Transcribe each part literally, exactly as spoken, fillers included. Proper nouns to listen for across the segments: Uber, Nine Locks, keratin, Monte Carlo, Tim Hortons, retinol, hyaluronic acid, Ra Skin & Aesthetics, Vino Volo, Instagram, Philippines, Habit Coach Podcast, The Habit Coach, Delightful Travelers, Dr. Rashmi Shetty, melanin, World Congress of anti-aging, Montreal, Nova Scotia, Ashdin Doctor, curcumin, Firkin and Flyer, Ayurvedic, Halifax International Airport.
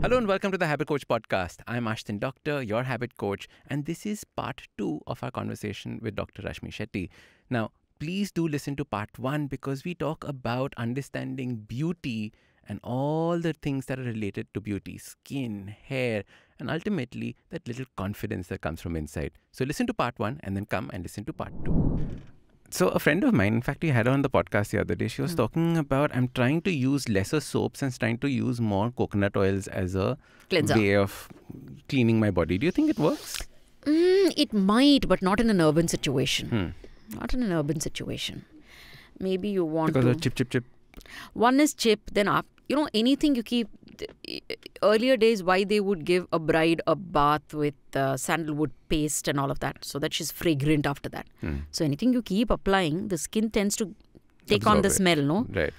Hello and welcome to the Habit Coach Podcast. I'm Ashdin Doctor, your Habit Coach, and this is part two of our conversation with Doctor Rashmi Shetty. Now, please do listen to part one because we talk about understanding beauty and all the things that are related to beauty, skin, hair, and ultimately that little confidence that comes from inside. So listen to part one and then come and listen to part two. So a friend of mine, in fact, we had her on the podcast the other day. She was mm. talking about, I'm trying to use lesser soaps and trying to use more coconut oils as a Cleanser. way of cleaning my body. Do you think it works? Mm, it might, but not in an urban situation. Hmm. Not in an urban situation. Maybe you want because to... Because of chip, chip, chip. One is chip, then up. You know, anything you keep... Earlier days, why they would give a bride a bath with uh, sandalwood paste and all of that, so that she's fragrant after that. Mm. So anything you keep applying, the skin tends to take Absorb on the it. smell, no? Right.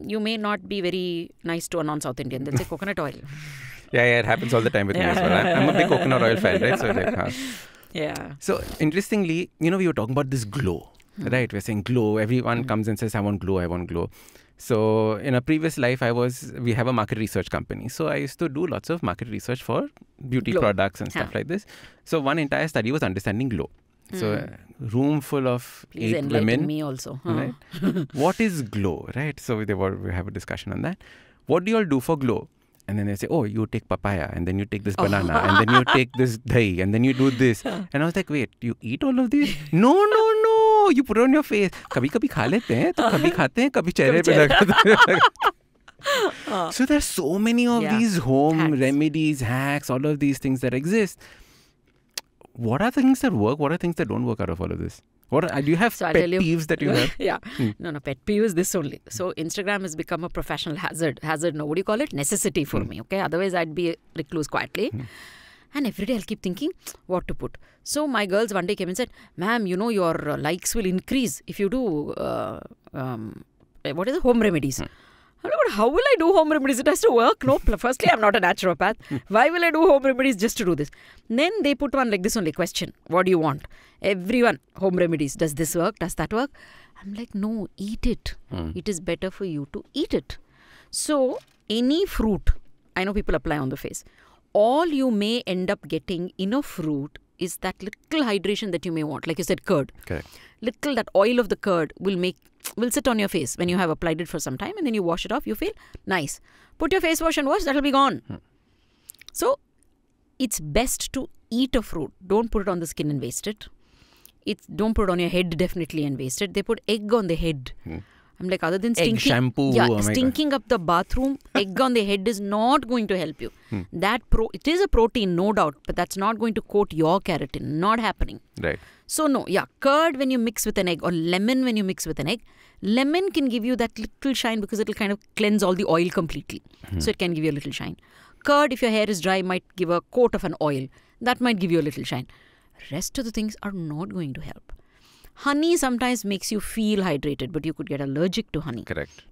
You may not be very nice to a non-South Indian. They'll say coconut oil. Yeah, yeah, it happens all the time with yeah. me as well. I'm, I'm a big coconut oil fan, right? So like, huh. Yeah. So interestingly, you know, we were talking about this glow, mm. right? We're saying glow. Everyone mm. comes and says, I want glow, I want glow. So in a previous life, I was, we have a market research company. So I used to do lots of market research for beauty glow. products and stuff yeah. like this. So one entire study was understanding glow. Mm. So a room full of Please eight women. Please enlighten me also. Huh? Right? What is glow, right? So they were, we have a discussion on that. What do you all do for glow? And then they say, oh, you take papaya and then you take this oh. banana and then you take this dahi and then you do this. And I was like, wait, you eat all of these? No, no, no. You put it on your face. So there's so many of yeah. these home hacks. remedies, hacks, all of these things that exist. What are the things that work? What are things that don't work out of all of this? What are, do you have so pet you, peeves that you have? Yeah. Hmm. No, no, pet peeve is this only. So Instagram has become a professional hazard. Hazard, no, what do you call it? Necessity for hmm. me, okay? Otherwise, I'd be a recluse quietly. Hmm. And every day I'll keep thinking what to put. So my girls one day came and said, ma'am, you know your likes will increase if you do, uh, um, what is it, home remedies. Hmm. I'm like, how will I do home remedies? It has to work. No, firstly, I'm not a naturopath. Why will I do home remedies just to do this? Then they put one like this only, question, what do you want? Everyone, home remedies. Does this work? Does that work? I'm like, no, eat it. Hmm. It is better for you to eat it. So any fruit, I know people apply on the face. All you may end up getting in a fruit is that little hydration that you may want. Like you said, curd. Correct. Little, that oil of the curd will make, will sit on your face when you have applied it for some time and then you wash it off, you feel nice. Put your face wash and wash, that'll be gone. Hmm. So, it's best to eat a fruit. Don't put it on the skin and waste it. It's, don't put it on your head definitely and waste it. They put egg on the head. Hmm. I'm like, other than stinking, egg shampoo, yeah, oh stinking up the bathroom, egg on the head is not going to help you. Hmm. That pro, it is a protein, no doubt, but that's not going to coat your keratin. Not happening. Right. So no, yeah, curd when you mix with an egg or lemon when you mix with an egg, lemon can give you that little shine because it'll kind of cleanse all the oil completely. Hmm. So it can give you a little shine. Curd, if your hair is dry, might give a coat of an oil. That might give you a little shine. Rest of the things are not going to help. Honey sometimes makes you feel hydrated, but you could get allergic to honey. Correct.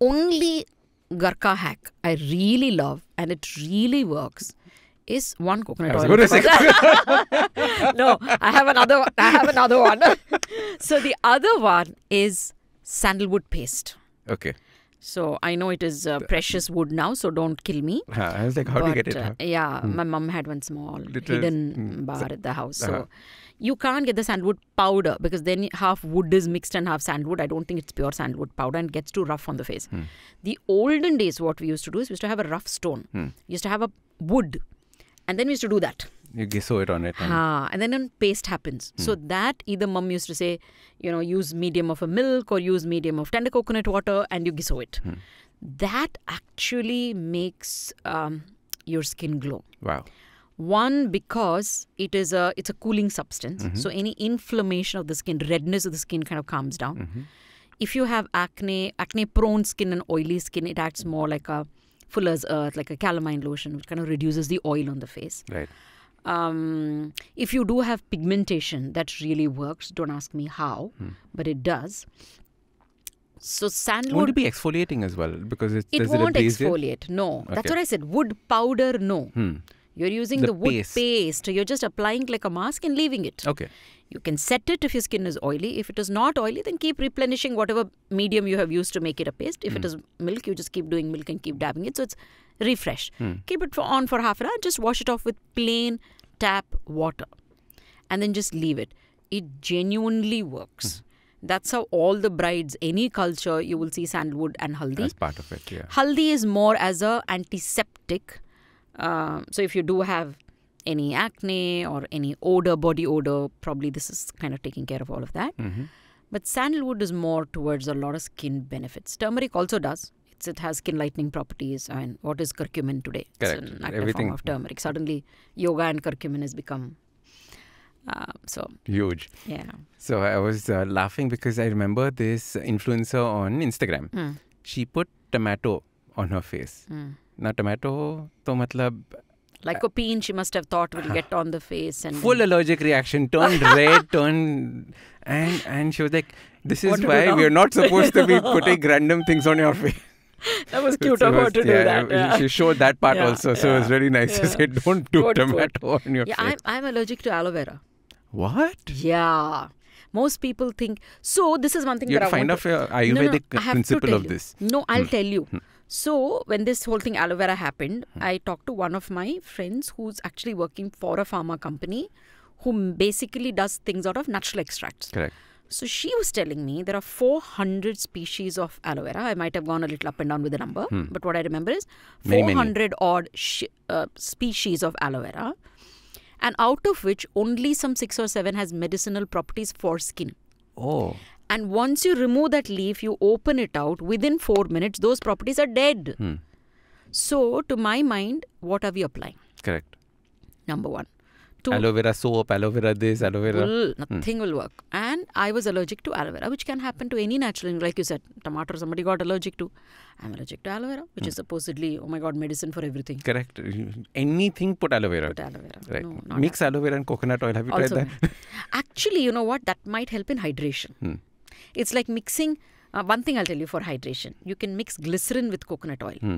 Only Garka hack I really love and it really works is one coconut oil. No, I have another one. I have another one. So the other one is sandalwood paste. Okay. So I know it is uh, precious wood now, so don't kill me. Huh, I was like, how but, do you get it? Huh? Uh, yeah, hmm. my mum had one small Little, hidden hmm. bar at the house. So uh-huh. you can't get the sandalwood powder because then half wood is mixed and half sandalwood. I don't think it's pure sandalwood powder and gets too rough on the face. Hmm. The olden days, what we used to do is we used to have a rough stone. Hmm. We used to have a wood and then we used to do that. You sew it on it. And, ah, and then a paste happens. Hmm. So that either mum used to say, you know, use medium of a milk or use medium of tender coconut water and you gisso it. Hmm. That actually makes um, your skin glow. Wow. One, because it is a, it's a cooling substance. Mm-hmm. So any inflammation of the skin, redness of the skin kind of calms down. Mm-hmm. If you have acne, acne prone skin and oily skin, it acts more like a fuller's earth, like a calamine lotion, which kind of reduces the oil on the face. Right. Um, if you do have pigmentation, that really works. Don't ask me how, hmm. but it does. So sandalwood... Won't it be exfoliating as well? Because it's, It won't it exfoliate, no. Okay. That's what I said. Wood powder, no. Hmm. You're using the, the wood paste. paste. You're just applying like a mask and leaving it. Okay. You can set it if your skin is oily. If it is not oily, then keep replenishing whatever medium you have used to make it a paste. If mm. it is milk, you just keep doing milk and keep dabbing it. So it's refresh. Mm. Keep it for, on for half an hour. Just wash it off with plain tap water. And then just leave it. It genuinely works. Mm. That's how all the brides, any culture, you will see sandalwood and haldi. That's part of it, yeah. Haldi is more as a antiseptic. Uh, so if you do have any acne or any odor, body odor, probably this is kind of taking care of all of that. Mm-hmm. But sandalwood is more towards a lot of skin benefits. Turmeric also does. It's, it has skin lightening properties. I mean, what is curcumin today? Correct. It's an active Everything. form of turmeric. Suddenly, yoga and curcumin has become... Uh, so huge. Yeah. So I was uh, laughing because I remember this influencer on Instagram. Mm. She put tomato on her face. Mm. Now tomato, to matlab, like a peen, she must have thought will get on the face and full allergic reaction, turned red, turned and and she was like, "This is why we are not supposed to be putting random things on your face." That was cute of her to do that. Yeah. She showed that part yeah, also, so yeah, it was really nice. Yeah. She said, "Don't do Good tomato food. on your yeah, face." Yeah, I'm, I'm allergic to aloe vera. What? Yeah. Most people think... So, this is one thing you that I find out your Ayurvedic no, no, no, principle of you. this. No, I'll mm. tell you. Mm. So, when this whole thing aloe vera happened, mm. I talked to one of my friends who's actually working for a pharma company who basically does things out of natural extracts. Correct. So, she was telling me there are four hundred species of aloe vera. I might have gone a little up and down with the number. Mm. But what I remember is four hundred many, many. odd sh uh, species of aloe vera. And out of which only some six or seven has medicinal properties for skin. Oh. And once you remove that leaf, you open it out, within four minutes, those properties are dead. Hmm. So, to my mind, what are we applying? Correct. Number one. Two, aloe vera soap, aloe vera this, aloe vera... Will, nothing hmm. will work. And I was allergic to aloe vera, which can happen to any natural, like you said, tomato somebody got allergic to. I'm allergic to aloe vera, which hmm. is supposedly, oh my God, medicine for everything. Correct. Anything put aloe vera. Put aloe vera. Right. No, Mix aloe vera and coconut oil. Have you also, tried that? Actually, you know what? That might help in hydration. Hmm. It's like mixing, uh, one thing I'll tell you for hydration. You can mix glycerin with coconut oil. Hmm.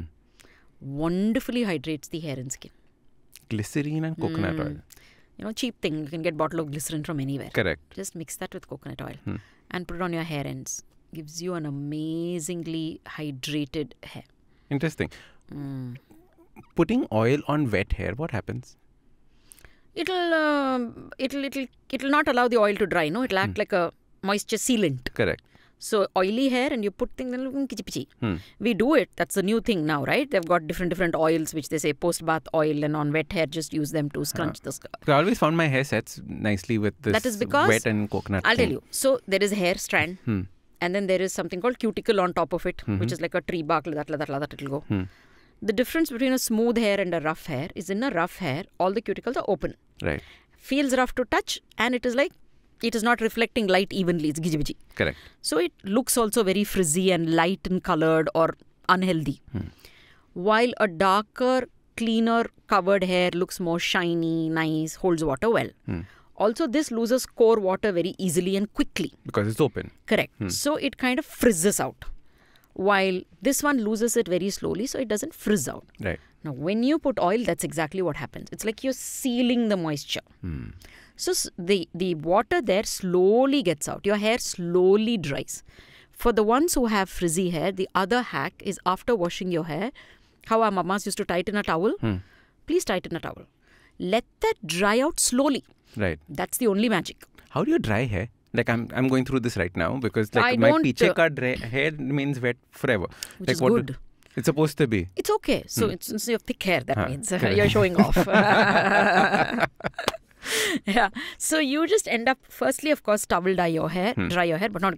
Wonderfully hydrates the hair and skin. Glycerin and coconut mm. oil. You know, cheap thing. You can get a bottle of glycerin from anywhere. Correct. Just mix that with coconut oil hmm. and put it on your hair ends. Gives you an amazingly hydrated hair. Interesting. Mm. Putting oil on wet hair, what happens? It'll, uh, it'll, it'll, it'll not allow the oil to dry. No, it'll act hmm. like a moisture sealant. Correct. So, oily hair and you put things in hmm. We do it. That's the new thing now, right? They've got different different oils, which they say post-bath oil and on wet hair, just use them to scrunch uh, the scalp. I always found my hair sets nicely with this that is because, wet and coconut I'll thing. tell you. So, there is a hair strand hmm. and then there is something called cuticle on top of it, mm-hmm. which is like a tree bark, like that, like that, like that, it'll go. Hmm. The difference between a smooth hair and a rough hair is in a rough hair, all the cuticles are open. Right. Feels rough to touch and it is like it is not reflecting light evenly. It's gijibiji. Correct. So it looks also very frizzy and light and colored or unhealthy. Hmm. While a darker, cleaner, covered hair looks more shiny, nice, holds water well. Hmm. Also, this loses core water very easily and quickly. Because it's open. Correct. Hmm. So it kind of frizzes out. While this one loses it very slowly, so it doesn't frizz out. Right. Now, when you put oil, that's exactly what happens. It's like you're sealing the moisture. Hmm. So, the, the water there slowly gets out. Your hair slowly dries. For the ones who have frizzy hair, the other hack is after washing your hair, how our mamas used to tighten a towel, hmm. please tighten a towel. Let that dry out slowly. Right. That's the only magic. How do you dry hair? Like, I'm I'm going through this right now because like I my piche ka dry hair remains wet forever. Which like is what good. Do, it's supposed to be. It's okay. So, hmm. it's, it's your thick hair, that ah, means. You're showing off. Yeah. So, you just end up, firstly, of course, towel dye your hair, hmm. dry your hair, but not...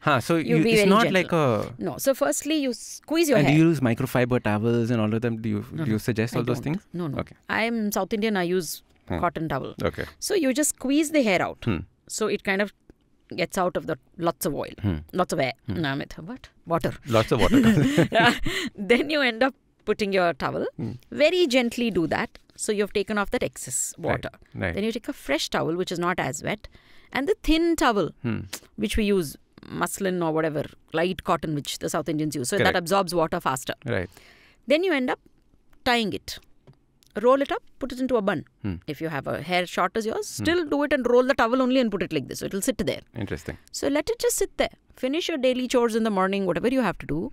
Huh, so, you, be it's very not gentle. like a... No. So, firstly, you squeeze your and hair. And do you use microfiber towels and all of them? Do you, no, do you suggest I all don't. those things? No, no. Okay. I'm South Indian. I use hmm. cotton towel. Okay. So, you just squeeze the hair out. Hmm. So, it kind of gets out of the lots of oil, hmm. lots of air. Hmm. No, what? Water. Lots of water. Yeah. Then you end up putting your towel. Hmm. Very gently do that. So, you've taken off that excess water. Right. Right. Then you take a fresh towel, which is not as wet. And the thin towel, hmm. which we use muslin or whatever, light cotton, which the South Indians use. So, Correct. that absorbs water faster. Right. Then you end up tying it. roll it up, put it into a bun. Hmm. If you have a hair short as yours, still hmm. do it and roll the towel only and put it like this. So it'll sit there. Interesting. So let it just sit there. Finish your daily chores in the morning, whatever you have to do.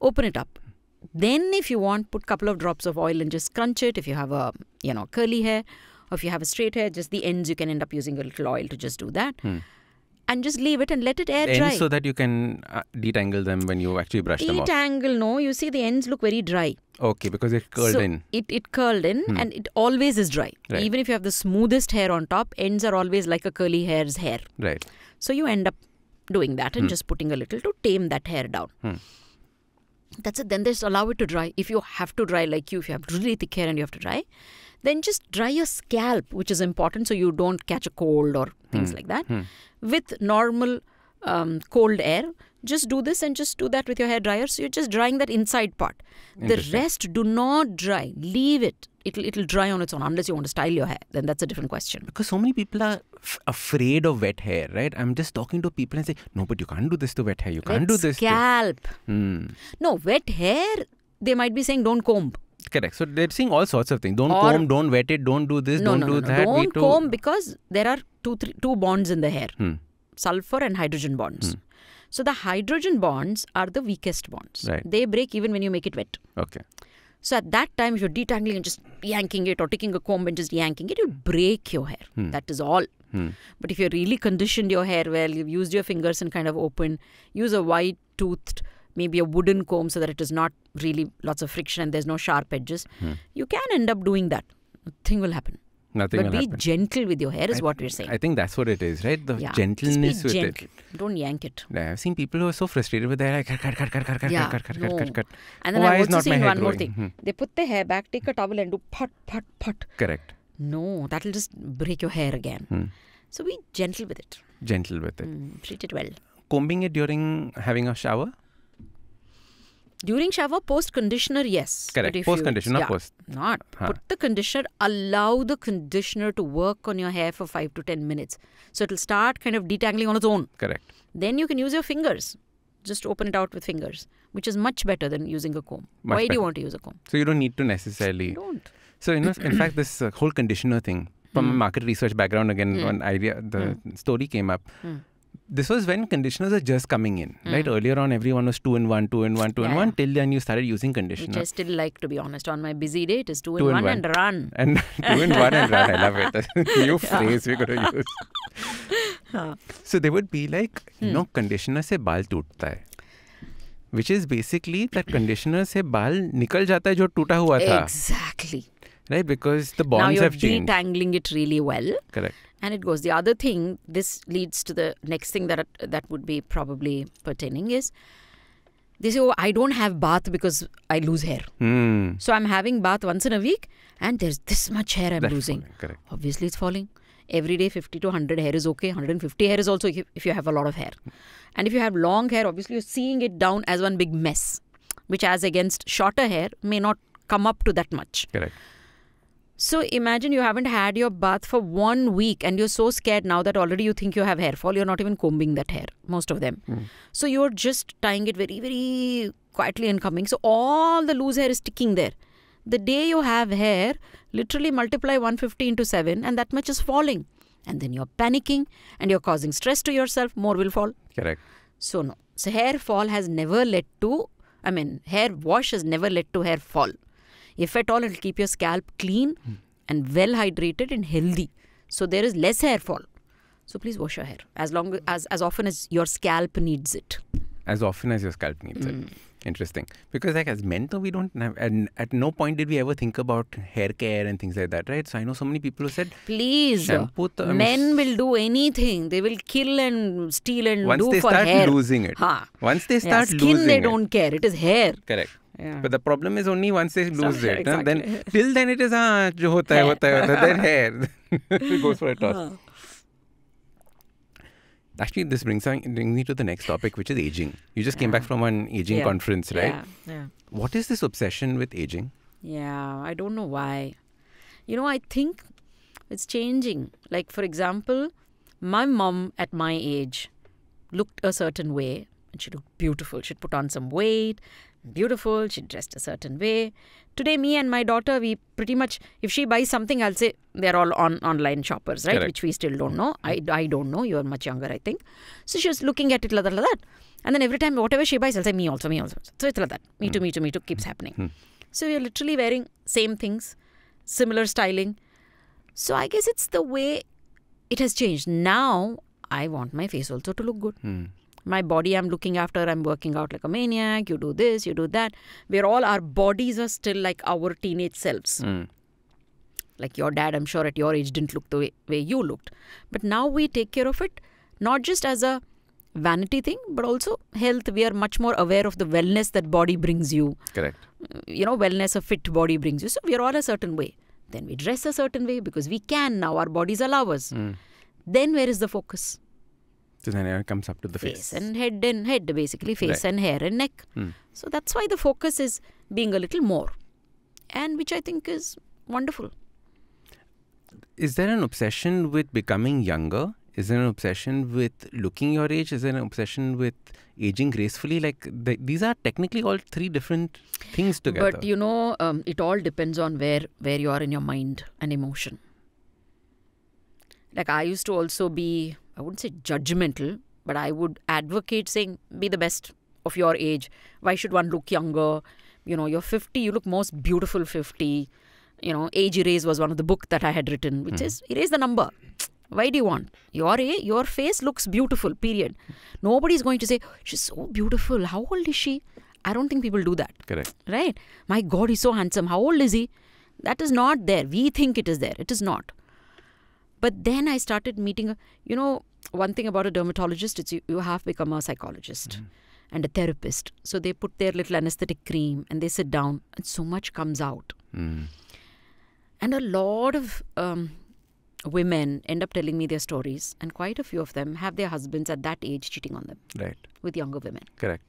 Open it up. Then if you want, put a couple of drops of oil and just crunch it. If you have a, you know, curly hair, or if you have a straight hair, just the ends, you can end up using a little oil to just do that. Hmm. And just leave it and let it air dry. Ends so that you can uh, detangle them when you actually brush them off. Detangle, no. You see, the ends look very dry. Okay, because it curled so in. It, it curled in hmm. and it always is dry. Right. Even if you have the smoothest hair on top, ends are always like a curly hair's hair. Right. So you end up doing that and hmm. just putting a little to tame that hair down. Hmm. That's it. Then just allow it to dry. If you have to dry, like you, if you have really thick hair and you have to dry, then just dry your scalp, which is important so you don't catch a cold or things hmm. like that. Hmm. With normal um, cold air, just do this and just do that with your hair dryer. So you're just drying that inside part. The rest, do not dry. Leave it. It'll, it'll dry on its own unless you want to style your hair. Then that's a different question. Because so many people are f afraid of wet hair, right? I'm just talking to people and say, no, but you can't do this to wet hair. You can't wet do this scalp. to... scalp. Hmm. No, wet hair, they might be saying don't comb. Correct. So they're saying all sorts of things. Don't or, comb, don't wet it, don't do this, no, don't no, no, do no. that. Don't comb because there are two, three, two bonds in the hair. Hmm. Sulfur and hydrogen bonds. Hmm. So the hydrogen bonds are the weakest bonds. Right. They break even when you make it wet. Okay. So at that time, if you're detangling and just yanking it or taking a comb and just yanking it, you'll break your hair. Hmm. That is all. Hmm. But if you really conditioned your hair well, you've used your fingers and kind of opened, use a wide-toothed, maybe a wooden comb so that it is not really lots of friction and there's no sharp edges. Hmm. You can end up doing that. Nothing will happen. Nothing but will be happen. gentle with your hair is I, what we're saying. I think that's what it is, right? The yeah. gentleness Just be with gentle. it. Don't yank it. Yeah, I've seen people who are so frustrated with their hair. Cut, cut, cut, cut, cut, cut, yeah, cut, cut, no. cut, cut, cut. And then Why I've also not seen one growing? more thing. Hmm. They put the hair back, take a towel and do pot, pot, pot. Correct. No, that'll just break your hair again. Hmm. So be gentle with it. Gentle with it. Mm, treat it well. Combing it during having a shower? During shower, post conditioner, yes. Correct. Post conditioner, yeah, post. Not. Huh. Put the conditioner, allow the conditioner to work on your hair for five to ten minutes. So it'll start kind of detangling on its own. Correct. Then you can use your fingers. Just open it out with fingers, which is much better than using a comb. Much Why better. do you want to use a comb? So you don't need to necessarily. You don't. So, you know, in fact, this uh, whole conditioner thing, from mm. a market research background, again, mm. one idea, the mm. story came up. Mm. This was when conditioners are just coming in, mm. right? Earlier on, everyone was two in one, two in one, two in one. Till then, you started using conditioner. Which I still like, to be honest. On my busy day, it is two in one and run. And two in one and run. I love it. New yeah. phrase we're going to use. Huh. So, they would be like, hmm. no, conditioner se baal tootta hai. Which is basically that conditioner se baal nikal jata hai jo toota hua tha. Exactly. Right? Because the bonds have changed. Now, you're detangling it really well. Correct. And it goes. The other thing, this leads to the next thing that that would be probably pertaining is, they say, oh, I don't have bath because I lose hair. Mm. So I'm having bath once in a week and there's this much hair I'm That's losing. Falling, correct. Obviously, it's falling. Every day, fifty to one hundred hair is okay. one hundred fifty hair is also if you have a lot of hair. And if you have long hair, obviously, you're seeing it down as one big mess, which as against shorter hair may not come up to that much. Correct. So imagine you haven't had your bath for one week and you're so scared now that already you think you have hair fall. You're not even combing that hair, most of them. Mm. So you're just tying it very, very quietly and coming. So all the loose hair is sticking there. The day you have hair, literally multiply one hundred fifty into seven and that much is falling. And then you're panicking and you're causing stress to yourself. More will fall. Correct. So no. So hair fall has never led to, I mean, hair wash has never led to hair fall. If at all, it will keep your scalp clean hmm. and well hydrated and healthy. So there is less hair fall. So please wash your hair as long as as often as your scalp needs it. As often as your scalp needs mm. it. Interesting. Because like as men though, we don't have, and at no point did we ever think about hair care and things like that, right? So I know so many people who said, please, shampoo th men will do anything. They will kill and steal and Once do for hair. Once they start losing it. Ha. Once they start yeah, skin, losing it. Skin they don't care. It is hair. Correct. Yeah. But the problem is only once they lose so, it. Exactly. Huh? Then till then it is ah, jo hota hai, hota hai, hota hai, then hair. It goes for a toss. Uh-huh. Actually, this brings, brings me to the next topic, which is aging. You just yeah. came back from an aging yeah. conference, right? Yeah. yeah. What is this obsession with aging? Yeah, I don't know why. You know, I think it's changing. Like, for example, my mom at my age looked a certain way and she looked beautiful. She'd put on some weight, beautiful, she dressed a certain way. Today, me and my daughter, we pretty much, if she buys something, I'll say they're all on online shoppers, right? Correct. Which we still don't know. I, I don't know. You're much younger, I think. So she was looking at it like that, like that. And then every time, whatever she buys, I'll say, me also, me also. So it's like that. Me too, me too, me too, keeps happening. Hmm. So we're literally wearing same things, similar styling. So I guess it's the way it has changed. Now, I want my face also to look good. Hmm. My body I'm looking after, I'm working out like a maniac, you do this, you do that. We're all, our bodies are still like our teenage selves. Mm. Like your dad, I'm sure at your age didn't look the way, way you looked. But now we take care of it, not just as a vanity thing, but also health. We are much more aware of the wellness that body brings you. Correct. You know, wellness, a fit body brings you. So we're all a certain way. Then we dress a certain way because we can now, our bodies allow us. Mm. Then where is the focus? So then it comes up to the face. Face and head and head, basically face right. and hair and neck. Hmm. So that's why the focus is being a little more, and which I think is wonderful. Is there an obsession with becoming younger? Is there an obsession with looking your age? Is there an obsession with aging gracefully? Like the, these are technically all three different things together. But you know, um, it all depends on where, where you are in your mind and emotion. Like I used to also be, I wouldn't say judgmental, but I would advocate saying, be the best of your age. Why should one look younger? You know, you're fifty, you look most beautiful fifty. You know, Age Erase was one of the book that I had written, which mm. is erase the number. Why do you want? Your your face looks beautiful, period. Nobody's going to say, she's so beautiful. How old is she? I don't think people do that. Correct. Right? My God, he's so handsome. How old is he? That is not there. We think it is there. It is not. But then I started meeting, you know, one thing about a dermatologist, it's you, you have become a psychologist mm. and a therapist. So they put their little anesthetic cream and they sit down and so much comes out. Mm. And a lot of um, women end up telling me their stories, and quite a few of them have their husbands at that age cheating on them. Right. With younger women. Correct.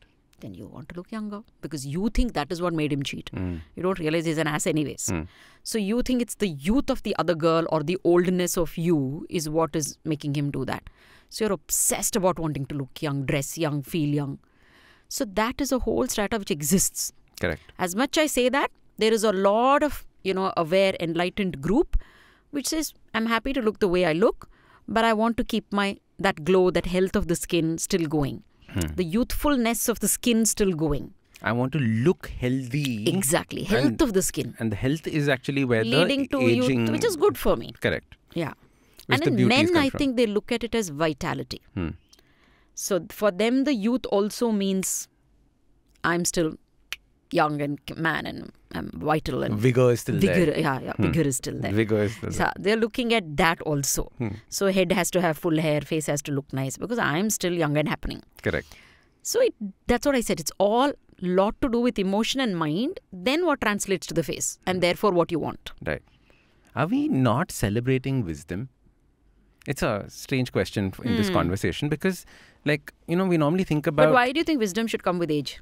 Then you want to look younger because you think that is what made him cheat. Mm. You don't realize he's an ass anyways. Mm. So you think it's the youth of the other girl or the oldness of you is what is making him do that. So you're obsessed about wanting to look young, dress young, feel young. So that is a whole strata which exists. Correct. As much I say that, there is a lot of, you know, aware, enlightened group which says, I'm happy to look the way I look, but I want to keep my, that glow, that health of the skin still going. Hmm. The youthfulness of the skin still going. I want to look healthy. Exactly. Health and, of the skin. And the health is actually where leading the to aging... Youth, which is good for me. Correct. Yeah. Which and in men, I from. think they look at it as vitality. Hmm. So for them, the youth also means I'm still young and man and I'm vital. And vigor is still vigor, there. Yeah, yeah. Hmm. Vigor is still there. Vigor is still there. So they're looking at that also. Hmm. So head has to have full hair, face has to look nice because I'm still young and happening. Correct. So it, that's what I said. It's all lot to do with emotion and mind. Then what translates to the face and therefore what you want. Right. Are we not celebrating wisdom? It's a strange question in hmm. this conversation because like, you know, we normally think about... But why do you think wisdom should come with age?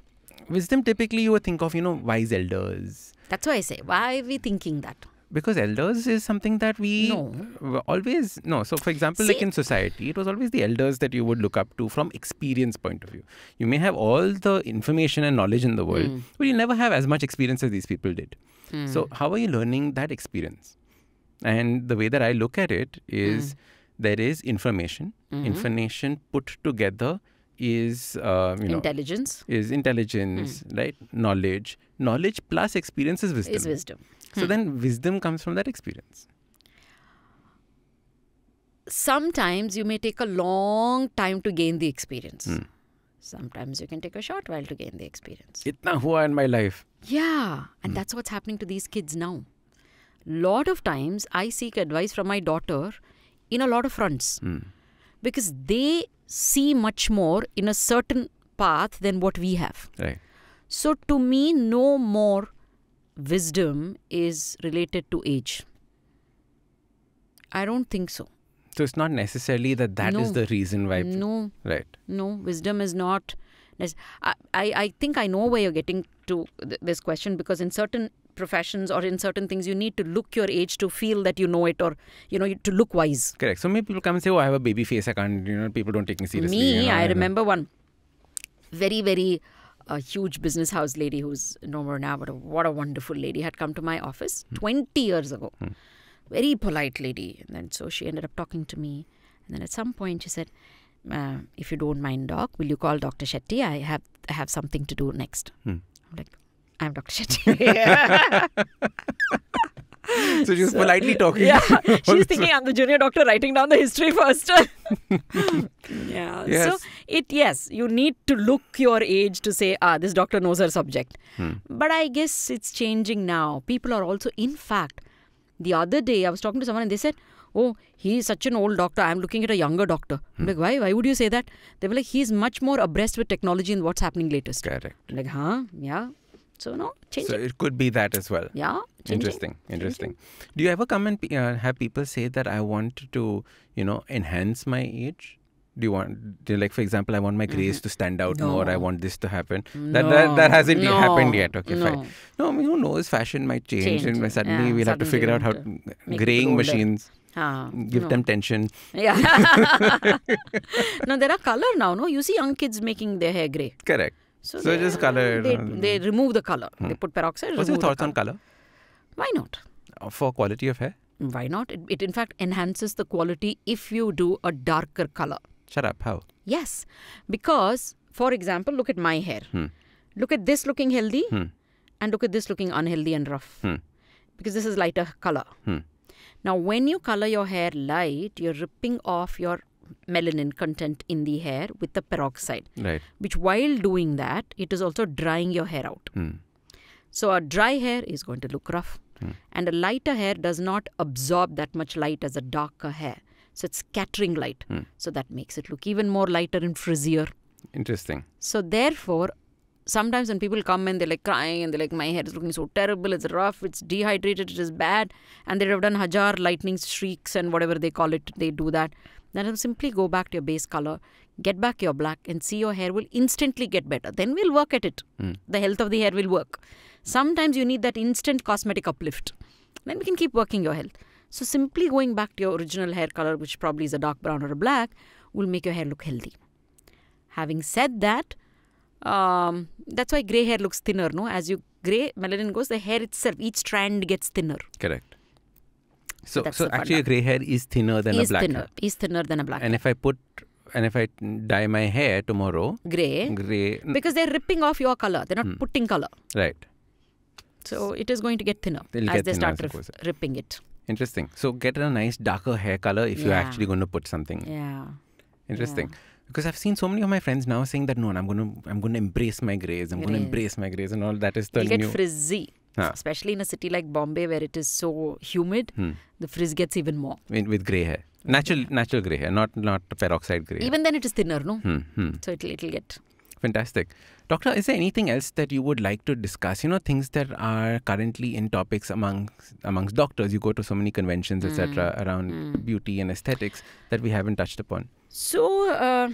Wisdom typically you would think of, you know, wise elders. That's why I say, why are we thinking that? Because elders is something that we no. always, no. So for example, See, like in society, it was always the elders that you would look up to from experience point of view. You may have all the information and knowledge in the world, mm. but you never have as much experience as these people did. Mm. So how are you learning that experience? And the way that I look at it is mm. there is information, mm-hmm. information put together is uh, you know, intelligence is intelligence mm. right knowledge knowledge plus experience is wisdom is wisdom so hmm. then wisdom comes from that experience. Sometimes you may take a long time to gain the experience. hmm. Sometimes you can take a short while to gain the experience. Itna hua in my life. Yeah, and hmm. that's what's happening to these kids now. Lot of times I seek advice from my daughter in a lot of fronts hmm. because they see much more in a certain path than what we have. Right. So to me, no more wisdom is related to age. I don't think so. So it's not necessarily that that no. is the reason why. No. Right. No, wisdom is not. I, I think I know where you're getting to th this question because in certain professions or in certain things, you need to look your age to feel that you know it or, you know, to look wise. Correct. So many people come and say, oh, I have a baby face. I can't, you know, people don't take me seriously. Me, you know, I, I remember know. one. very, very uh, huge business house lady who's no more now, but a, what a wonderful lady, had come to my office mm. twenty years ago. Mm. Very polite lady. And then so she ended up talking to me. And then at some point she said, uh, if you don't mind, doc, will you call Doctor Shetty? I have, I have something to do next. Mm. I'm like, I'm Doctor Shetty. So she was so, politely talking. Yeah, she's thinking I'm the junior doctor writing down the history first. Yeah. Yes. So it yes, you need to look your age to say, ah, this doctor knows her subject. Hmm. But I guess it's changing now. People are also, in fact, the other day I was talking to someone and they said, oh, he's such an old doctor. I'm looking at a younger doctor. Hmm. I'm like, why? Why would you say that? They were like, he's much more abreast with technology and what's happening latest. Correct. I'm like, huh? Yeah. So no, changing. So it could be that as well. Yeah, changing. Interesting, interesting. Changing. Do you ever come and uh, have people say that I want to, you know, enhance my age? Do you want, do you like, for example, I want my grace mm-hmm. to stand out no. more. I want this to happen. No. That, that that hasn't no. happened yet. Okay, no. fine. No, I mean, who knows? Fashion might change, change. and suddenly yeah, we'll suddenly have to figure out how graying machines. Ah, give no. them tension. Yeah. No, there are color now. No, you see young kids making their hair grey. Correct. So, so they, just color. They, they remove the color. Hmm. They put peroxide. What's your thoughts color. on color? Why not? For quality of hair? Why not? It, it in fact enhances the quality if you do a darker color. Shut up. How? Yes. Because, for example, look at my hair. Hmm. Look at this looking healthy hmm. and look at this looking unhealthy and rough. Hmm. Because this is lighter color. Hmm. Now, when you color your hair light, you're ripping off your melanin content in the hair with the peroxide, right? Which while doing that, it is also drying your hair out. Mm. So a dry hair is going to look rough, mm. and a lighter hair does not absorb that much light as a darker hair. So it's scattering light. Mm. So that makes it look even more lighter and frizzier. Interesting. So therefore, sometimes when people come and they're like crying and they're like, my hair is looking so terrible, it's rough, it's dehydrated, it is bad, and they have done hajar lightning streaks and whatever they call it, they do that. Then simply go back to your base color, get back your black, and see your hair will instantly get better. Then we'll work at it. Mm. The health of the hair will work. Sometimes you need that instant cosmetic uplift. Then we can keep working your health. So simply going back to your original hair color, which probably is a dark brown or a black, will make your hair look healthy. Having said that, um, that's why grey hair looks thinner. No, as you grey, melanin goes, the hair itself, each strand gets thinner. Correct. So, That's so actually a grey hair is thinner than is a black thinner, hair. Is thinner than a black and hair. And if I put, and if I dye my hair tomorrow. Grey. Grey. Because they're ripping off your colour. They're not hmm. putting colour. Right. So it is going to get thinner It'll as get they thinner, start rip, ripping it. Interesting. So get a nice darker hair colour if yeah. you're actually going to put something. Yeah. Interesting. Yeah. Because I've seen so many of my friends now saying that, no, I'm going to I'm going to embrace my greys. I'm going to embrace my greys and all that is the It'll new. You get frizzy. Huh. Especially in a city like Bombay where it is so humid, hmm. the frizz gets even more. With, with grey hair. Natural yeah. natural grey hair, not not peroxide grey hair. Even then it is thinner, no? Hmm. Hmm. So it'll, it'll get... Fantastic. Doctor, is there anything else that you would like to discuss? You know, things that are currently in topics amongst, amongst doctors. You go to so many conventions, mm. et cetera around mm. beauty and aesthetics that we haven't touched upon. So, uh,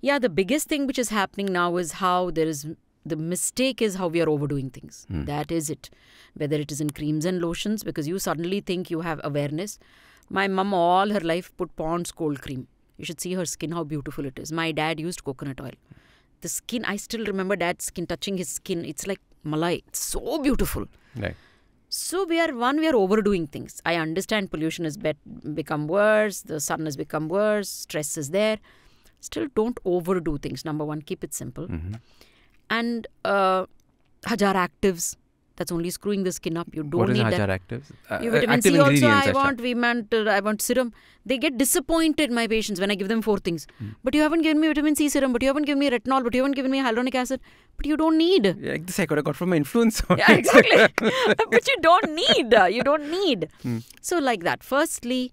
yeah, the biggest thing which is happening now is how there is... The mistake is how we are overdoing things. Mm. That is it. Whether it is in creams and lotions, because you suddenly think you have awareness. My mum all her life put Pond's cold cream. You should see her skin, how beautiful it is. My dad used coconut oil. The skin, I still remember dad's skin, touching his skin. It's like malai. It's so beautiful. Right. So we are, one, we are overdoing things. I understand pollution has be become worse. The sun has become worse. Stress is there. Still don't overdo things. Number one, keep it simple. Mm-hmm. And uh, Hajar Actives, that's only screwing the skin up. You don't what is need Hajar that. Actives? Uh, you vitamin active C also, I want, we meant, uh, I want serum. They get disappointed, my patients, when I give them four things. Mm. But you haven't given me vitamin C serum, but you haven't given me retinol, but you haven't given me hyaluronic acid. But you don't need. Yeah, like this I could have got from my influencer. Yeah, exactly. But you don't need. You don't need. Mm. So like that. Firstly,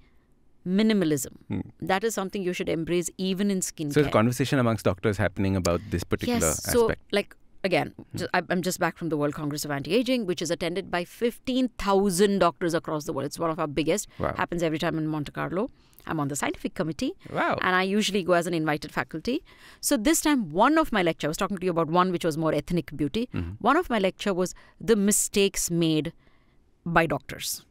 minimalism. Hmm. That is something you should embrace even in skincare. So there's a conversation amongst doctors happening about this particular yes, so aspect. So like again, hmm. just, I'm just back from the World Congress of anti-aging, which is attended by fifteen thousand doctors across the world. It's one of our biggest. Wow. Happens every time in Monte Carlo. I'm on the scientific committee. Wow. And I usually go as an invited faculty. So this time, one of my lecture, I was talking to you about one which was more ethnic beauty. Hmm. One of my lecture was the mistakes made by doctors.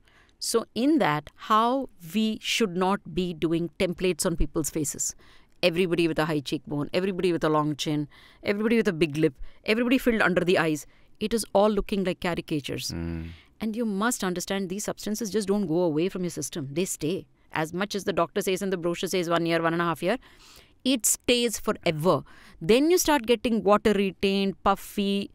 So in that, how we should not be doing templates on people's faces. everybody with a high cheekbone, everybody with a long chin, everybody with a big lip, everybody filled under the eyes. It is all looking like caricatures. Mm. And you must understand these substances just don't go away from your system. They stay. As much as the doctor says and the brochure says one year, one and a half year, it stays forever. Then you start getting water retained, puffy.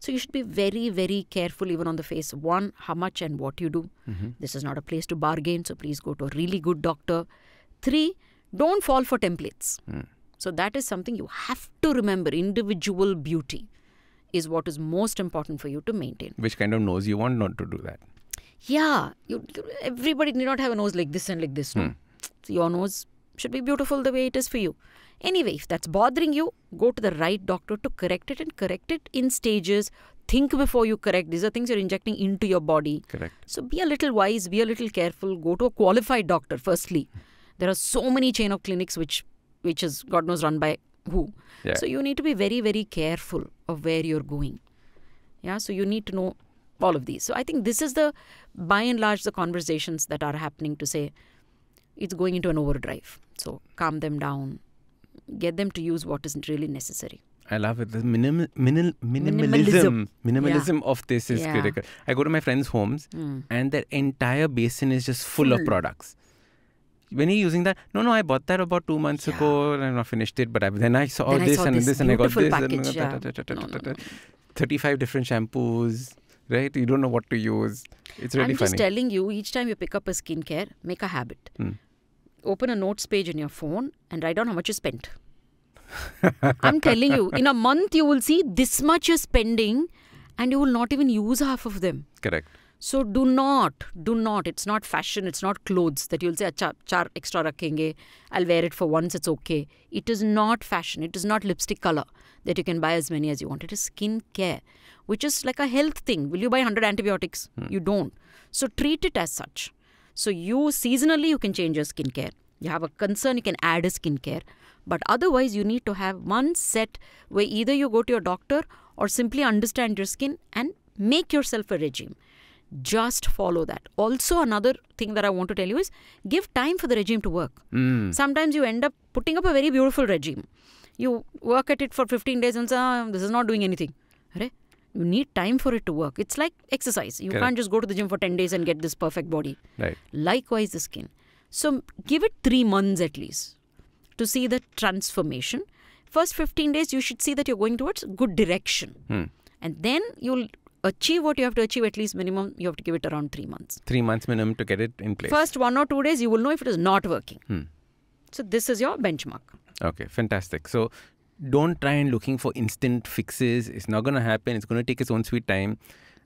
So you should be very, very careful even on the face. One, how much and what you do. Mm-hmm. This is not a place to bargain, so please go to a really good doctor. Three, don't fall for templates. Mm. So that is something you have to remember. Individual beauty is what is most important for you to maintain. Which kind of nose you want, not to do that. Yeah. You, everybody need not have a nose like this and like this. Mm. So your nose should be beautiful the way it is for you. Anyway, if that's bothering you, go to the right doctor to correct it, and correct it in stages. Think before you correct. These are things you're injecting into your body. Correct. So be a little wise, be a little careful. Go to a qualified doctor, firstly. There are so many chain of clinics which, which is God knows run by who. Yeah. So you need to be very, very careful of where you're going. Yeah. So you need to know all of these. So I think this is the, by and large, the conversations that are happening to say, it's going into an overdrive. So calm them down. Get them to use what isn't really necessary. I love it. The minim, minim, minimalism. Minimalism, minimalism yeah. of this is yeah. critical. I go to my friends' homes mm. and their entire basin is just full, full. of products. When you're using that, no, no, I bought that about two months yeah. ago and I finished it. But I, then I saw, then this, I saw and this, this and this and I got this. Package, thirty-five different shampoos. Right? You don't know what to use. It's really funny. I'm just funny. telling you, each time you pick up a skincare, make a habit. Mm. Open a notes page in your phone and write down how much you spent. I'm telling you, in a month you will see this much you're spending and you will not even use half of them. Correct. So do not, do not. It's not fashion, it's not clothes that you'll say, Acha, char extra rakhenge, I'll wear it for once, it's okay. It is not fashion, it is not lipstick color that you can buy as many as you want. It is skin care, which is like a health thing. Will you buy one hundred antibiotics? Hmm. You don't. So treat it as such. So you seasonally, you can change your skincare. You have a concern, you can add a skincare. But otherwise, you need to have one set where either you go to your doctor or simply understand your skin and make yourself a regime. Just follow that. Also, another thing that I want to tell you is give time for the regime to work. Mm. Sometimes you end up putting up a very beautiful regime. You work at it for fifteen days and say, oh, this is not doing anything. You need time for it to work. It's like exercise. You Correct. Can't just go to the gym for ten days and get this perfect body. Right. Likewise, the skin. So give it three months at least to see the transformation. First fifteen days, you should see that you're going towards good direction. Hmm. And then you'll achieve what you have to achieve. At least minimum, you have to give it around three months. Three months minimum to get it in place. First one or two days, you will know if it is not working. Hmm. So this is your benchmark. Okay, fantastic. So don't try and looking for instant fixes. It's not going to happen. It's going to take its own sweet time.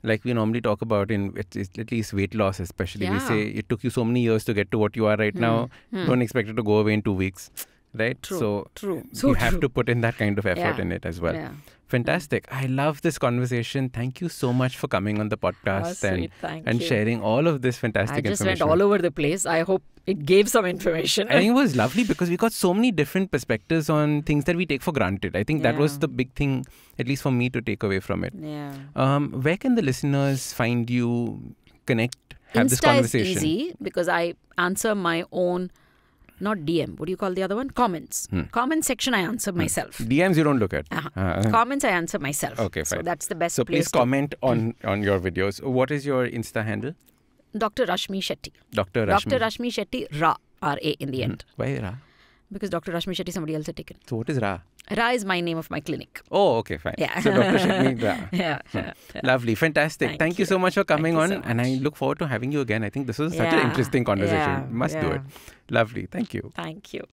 Like we normally talk about in at least weight loss especially. Yeah. We say it took you so many years to get to what you are right hmm. now. Hmm. Don't expect it to go away in two weeks. Right? True. So, true. so you true. have to put in that kind of effort yeah. in it as well. Yeah. Fantastic. I love this conversation. Thank you so much for coming on the podcast oh, and, sweet, and sharing all of this fantastic information. I just information. went all over the place. I hope it gave some information. I think it was lovely because we got so many different perspectives on things that we take for granted. I think yeah. that was the big thing, at least for me, to take away from it. Yeah. Um, where can the listeners find you, connect, have Insta this conversation? Is easy because I answer my own Not D M. What do you call the other one? Comments. Hmm. Comment section I answer myself. D Ms you don't look at. Uh-huh. Uh-huh. Comments I answer myself. Okay, fine. So that's the best so place. So please comment on, on your videos. What is your Insta handle? Doctor Rashmi Shetty. Doctor Rashmi. Doctor Rashmi Shetty. Ra. R A in the end. Hmm. Why Ra? Because Doctor Rashmi Shetty somebody else had taken. So what is Ra? Ra is my name of my clinic. Oh, okay, fine. Yeah. So Doctor Shetty Ra. Yeah, hmm. yeah. Lovely. Fantastic. Thank, Thank you. you so much for coming Thank on. So and I look forward to having you again. I think this was yeah. such an interesting conversation. Yeah. Must yeah. do it. Lovely. Thank you. Thank you.